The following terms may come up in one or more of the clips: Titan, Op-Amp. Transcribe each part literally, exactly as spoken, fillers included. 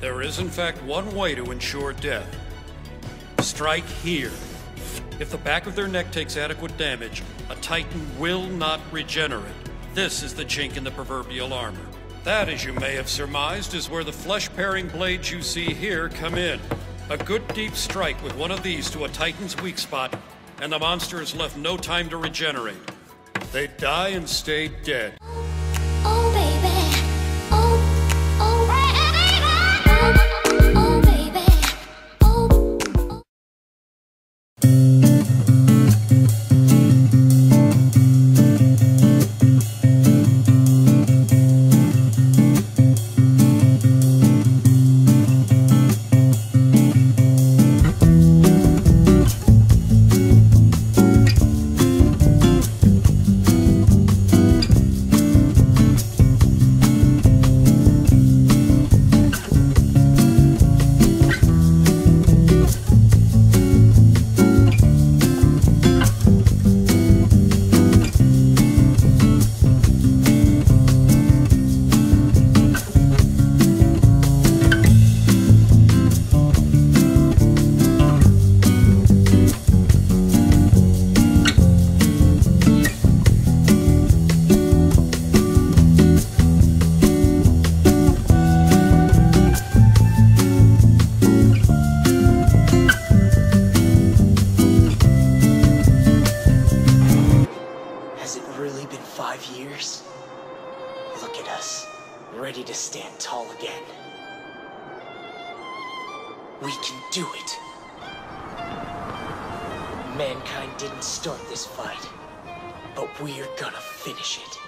There is, in fact, one way to ensure death. Strike here. If the back of their neck takes adequate damage, a Titan will not regenerate. This is the chink in the proverbial armor. That, as you may have surmised, is where the flesh-paring blades you see here come in. A good deep strike with one of these to a Titan's weak spot, and the monster is left no time to regenerate. They die and stay dead. Oh, baby. Oh, oh, baby. Years? Look at us, ready to stand tall again. We can do it. Mankind didn't start this fight, but we're gonna finish it.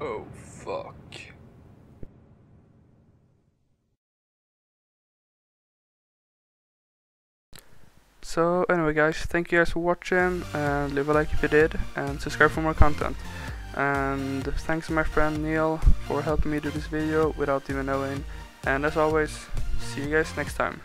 Oh, fuck. So anyway guys, thank you guys for watching, and leave a like if you did, and subscribe for more content. And thanks to my friend Neil for helping me do this video without even knowing, and as always, see you guys next time.